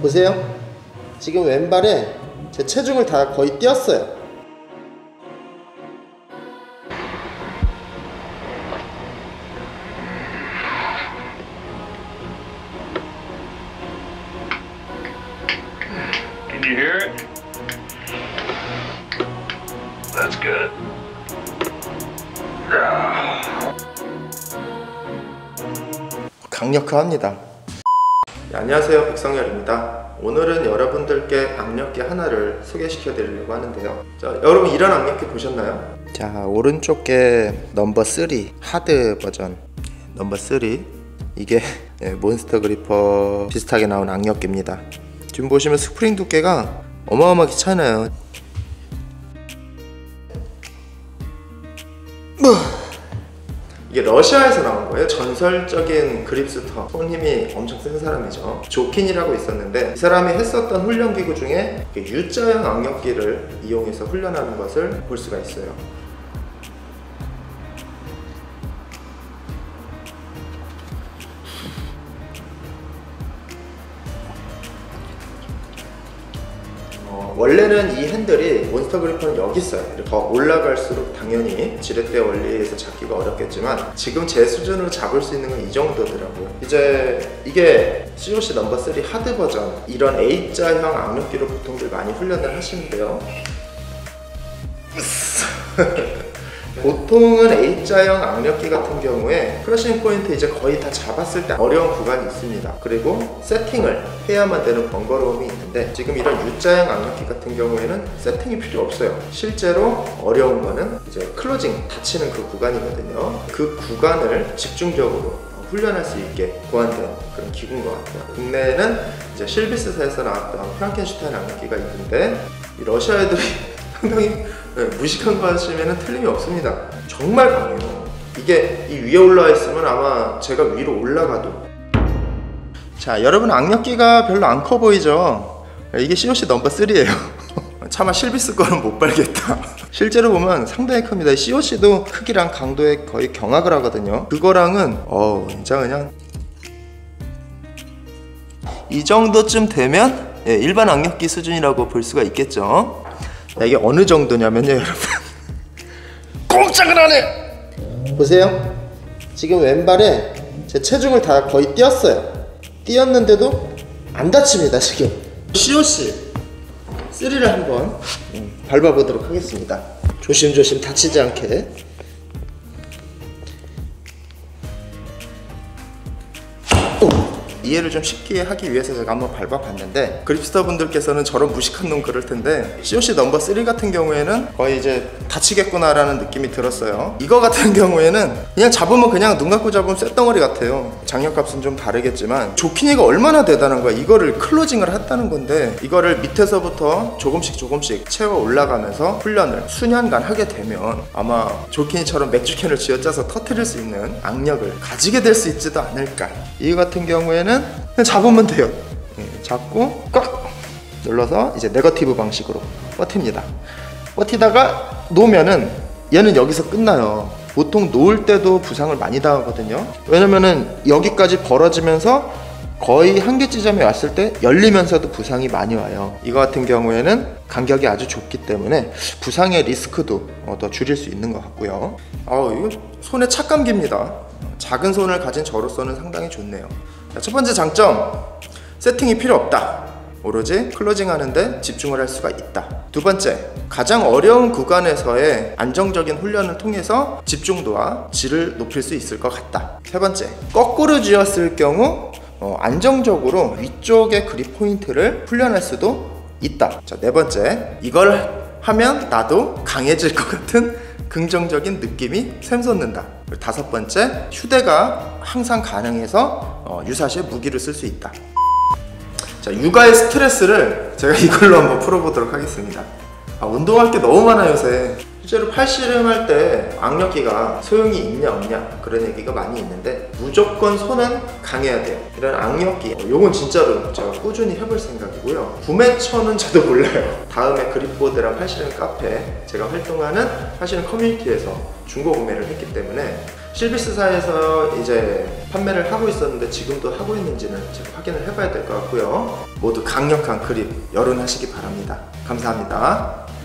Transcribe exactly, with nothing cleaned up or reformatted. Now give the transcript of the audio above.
보세요. 지금 왼발에 제 체중을 다 거의 띄었어요. Can you hear it? That's good. 강력합니다. 안녕하세요, 백성열입니다. 오늘은 여러분들께 악력기 하나를 소개시켜 드리려고 하는데요. 자, 여러분 이런 악력기 보셨나요? 자, 오른쪽에 넘버 쓰리 하드 버전 넘버 쓰리, 이게 몬스터 그리퍼 비슷하게 나온 악력기입니다. 지금 보시면 스프링 두께가 어마어마하게 차나요. 이게 러시아에서 나온 거예요. 전설적인 그립스터, 손 힘이 엄청 센 사람이죠. 조킨이라고 있었는데, 이 사람이 했었던 훈련기구 중에 U자형 악력기를 이용해서 훈련하는 것을 볼 수가 있어요. 원래는 이 핸들이, 몬스터 그리퍼는 여기 있어요. 더 올라갈수록 당연히 지렛대 원리에서 잡기가 어렵겠지만 지금 제 수준으로 잡을 수 있는 건 이 정도더라고요. 이제 이게 씨오씨 넘버 쓰리 하드 버전, 이런 A자형 악력기로 보통들 많이 훈련을 하시는데요. 보통은 A자형 악력기 같은 경우에 크러싱 포인트 이제 거의 다 잡았을 때 어려운 구간이 있습니다. 그리고 세팅을 해야만 되는 번거로움이 있는데, 지금 이런 U자형 악력기 같은 경우에는 세팅이 필요 없어요. 실제로 어려운 거는 이제 클로징, 닫히는 그 구간이거든요. 그 구간을 집중적으로 훈련할 수 있게 보완된 그런 기구인 것 같아요. 국내에는 이제 실비스사에서 나왔던 프랑켄슈타인 악력기가 있는데, 이 러시아 애들이 상당히 네, 무식한 거 하시면 틀림이 없습니다. 정말 강해요. 이게 이 위에 올라와 있으면 아마 제가 위로 올라가도, 자, 여러분 악력기가 별로 안 커 보이죠? 이게 씨오씨 넘버 쓰리예요 차마 실비스 거는 못 발겠다. 실제로 보면 상당히 큽니다. 씨오씨도 크기랑 강도에 거의 경악을 하거든요. 그거랑은 어우 진짜 그냥 이 정도쯤 되면 예, 일반 악력기 수준이라고 볼 수가 있겠죠. 이게 어느 정도냐면요, 여러분 꼼짝을 안 해! 보세요. 지금 왼발에 제 체중을 다 거의 띄었어요. 띄었는데도 안 다칩니다. 지금 씨오씨 쓰리를 한번 밟아보도록 하겠습니다. 조심조심 다치지 않게. 이해를 좀 쉽게 하기 위해서 제가 한번 밟아봤는데, 그립스터 분들께서는 저런 무식한 놈 그럴 텐데 씨오씨 넘버 쓰리 같은 경우에는 거의 이제 다치겠구나 라는 느낌이 들었어요. 이거 같은 경우에는 그냥 잡으면 그냥 눈 감고 잡으면 쇳덩어리 같아요. 장력값은 좀 다르겠지만 조키니가 얼마나 대단한 거야. 이거를 클로징을 했다는 건데, 이거를 밑에서부터 조금씩 조금씩 채워 올라가면서 훈련을 수년간 하게 되면 아마 조키니처럼 맥주캔을 쥐어짜서 터트릴 수 있는 악력을 가지게 될 수 있지도 않을까. 이 같은 경우에는 그냥 잡으면 돼요. 예, 잡고 꽉 눌러서 이제 네거티브 방식으로 버팁니다. 버티다가 놓으면은 얘는 여기서 끝나요. 보통 놓을 때도 부상을 많이 당하거든요. 왜냐면은 여기까지 벌어지면서 거의 한계 지점에 왔을 때 열리면서도 부상이 많이 와요. 이거 같은 경우에는 간격이 아주 좁기 때문에 부상의 리스크도 더 줄일 수 있는 것 같고요. 아우, 이거 손에 착감깁니다. 작은 손을 가진 저로서는 상당히 좋네요. 자, 첫 번째 장점, 세팅이 필요 없다. 오로지 클로징 하는데 집중을 할 수가 있다. 두 번째, 가장 어려운 구간에서의 안정적인 훈련을 통해서 집중도와 질을 높일 수 있을 것 같다. 세 번째, 거꾸로 쥐었을 경우 어, 안정적으로 위쪽의 그립 포인트를 훈련할 수도 있다. 자, 네 번째, 이걸 하면 나도 강해질 것 같은 긍정적인 느낌이 샘솟는다. 다섯 번째, 휴대가 항상 가능해서 어, 유사시에 무기를 쓸 수 있다. 자, 육아의 스트레스를 제가 이걸로 한번 풀어보도록 하겠습니다. 아, 운동할 게 너무 많아요, 요새. 실제로 팔씨름 할 때 악력기가 소용이 있냐 없냐 그런 얘기가 많이 있는데, 무조건 손은 강해야 돼요. 이런 악력기, 어, 요건 진짜로 제가 꾸준히 해볼 생각이고요. 구매처는 저도 몰라요. 다음에 그립보드랑 팔씨름 카페, 제가 활동하는 팔씨름 커뮤니티에서 중고 구매를 했기 때문에 실비스사에서 이제 판매를 하고 있었는데 지금도 하고 있는지는 제가 확인을 해봐야 될 것 같고요. 모두 강력한 그립 여론하시기 바랍니다. 감사합니다.